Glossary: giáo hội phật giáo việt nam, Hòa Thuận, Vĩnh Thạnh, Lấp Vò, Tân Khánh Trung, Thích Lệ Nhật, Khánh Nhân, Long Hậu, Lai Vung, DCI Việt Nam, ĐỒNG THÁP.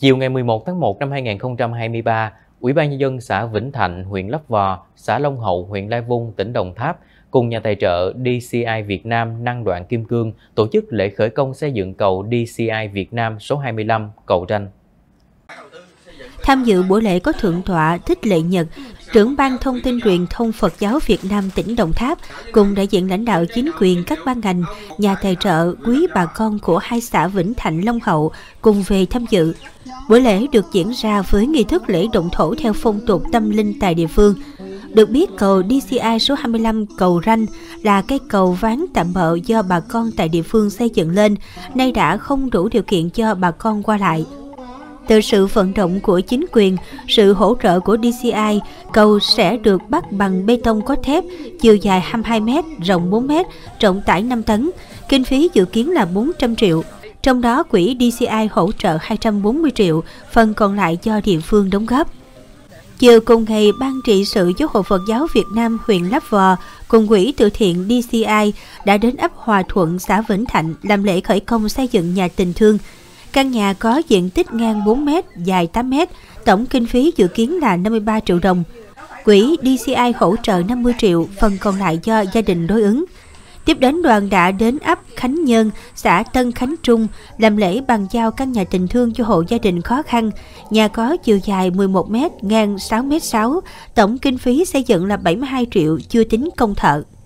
Chiều ngày 11 tháng 1 năm 2023, Ủy ban Nhân dân xã Vĩnh Thạnh, huyện Lấp Vò, xã Long Hậu, huyện Lai Vung, tỉnh Đồng Tháp cùng nhà tài trợ DCI Việt Nam Năng Đoạn Kim Cương tổ chức lễ khởi công xây dựng cầu DCI Việt Nam số 25, cầu Tranh. Tham dự buổi lễ có Thượng tọa Thích Lệ Nhật, trưởng ban thông tin truyền thông Phật giáo Việt Nam tỉnh Đồng Tháp, cùng đại diện lãnh đạo chính quyền các ban ngành, nhà tài trợ, quý bà con của hai xã Vĩnh Thạnh, Long Hậu cùng về tham dự. Buổi lễ được diễn ra với nghi thức lễ động thổ theo phong tục tâm linh tại địa phương. Được biết, cầu DCI số 25 cầu Ranh là cây cầu ván tạm bợ do bà con tại địa phương xây dựng lên, nay đã không đủ điều kiện cho bà con qua lại. Từ sự vận động của chính quyền, sự hỗ trợ của DCI, cầu sẽ được bắc bằng bê tông có thép, chiều dài 22 m, rộng 4 m, trọng tải 5 tấn, kinh phí dự kiến là 400 triệu. Trong đó, quỹ DCI hỗ trợ 240 triệu, phần còn lại do địa phương đóng góp. Chiều cùng ngày, Ban trị sự Giáo hội Phật giáo Việt Nam huyện Lấp Vò cùng quỹ từ thiện DCI đã đến ấp Hòa Thuận, xã Vĩnh Thạnh làm lễ khởi công xây dựng nhà tình thương. Căn nhà có diện tích ngang 4 m, dài 8 m, tổng kinh phí dự kiến là 53 triệu đồng. Quỹ DCI hỗ trợ 50 triệu, phần còn lại do gia đình đối ứng. Tiếp đến, đoàn đã đến ấp Khánh Nhân, xã Tân Khánh Trung làm lễ bàn giao căn nhà tình thương cho hộ gia đình khó khăn. Nhà có chiều dài 11 m, ngang 6,6 m, tổng kinh phí xây dựng là 72 triệu, chưa tính công thợ.